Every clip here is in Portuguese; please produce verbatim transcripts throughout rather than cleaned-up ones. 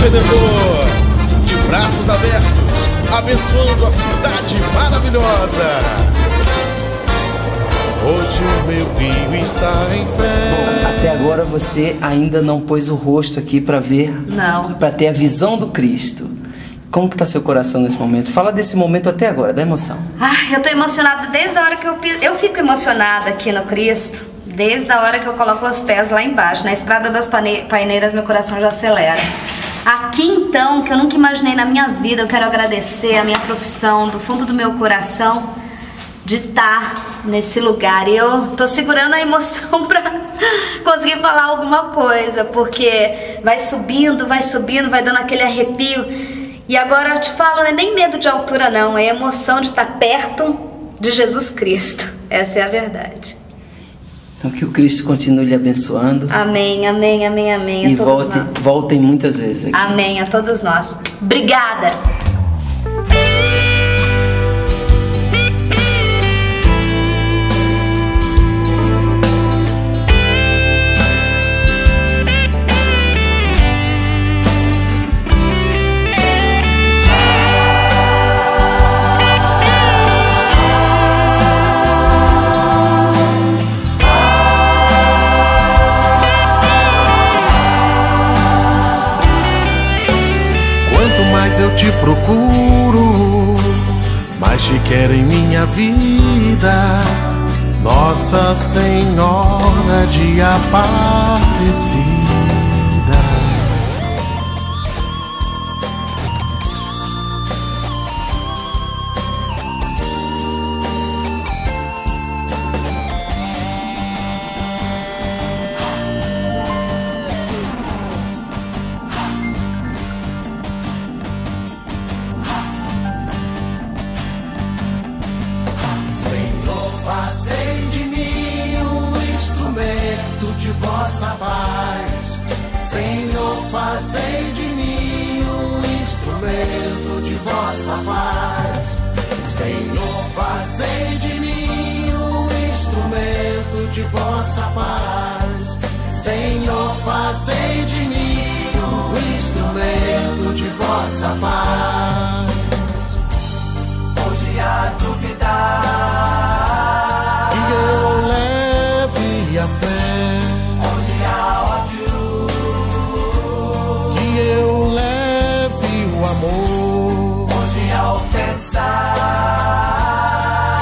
do Redentor, de braços abertos, abençoando a cidade maravilhosa. Hoje o meu rio está em fé. Bom, até agora você ainda não pôs o rosto aqui para ver, não, para ter a visão do Cristo. Como que tá seu coração nesse momento? Fala desse momento até agora, da emoção. Ai, eu tô emocionada desde a hora que eu piso. Eu fico emocionada aqui no Cristo desde a hora que eu coloco os pés lá embaixo. Na Estrada das Paineiras, meu coração já acelera. Aqui então, que eu nunca imaginei na minha vida, eu quero agradecer a minha profissão do fundo do meu coração de estar nesse lugar. E eu tô segurando a emoção pra conseguir falar alguma coisa, porque vai subindo, vai subindo, vai dando aquele arrepio. E agora eu te falo, não é nem medo de altura não, é emoção de estar perto de Jesus Cristo. Essa é a verdade. Então que o Cristo continue lhe abençoando. Amém, amém, amém, amém. E a todos volte, nós. voltem muitas vezes aqui. Amém, a todos nós. Obrigada. Eu te procuro, mas te quero em minha vida, Nossa Senhora de Aparecida. De vossa paz, Senhor, fazei de mim um instrumento de vossa paz, Senhor, fazei de mim um instrumento de vossa paz, Senhor, fazei de mim um instrumento de vossa paz. Onde há duvidar, que eu leve a fé. Onde a ofensa,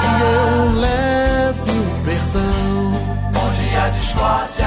que eu leve o perdão. Onde a discórdia,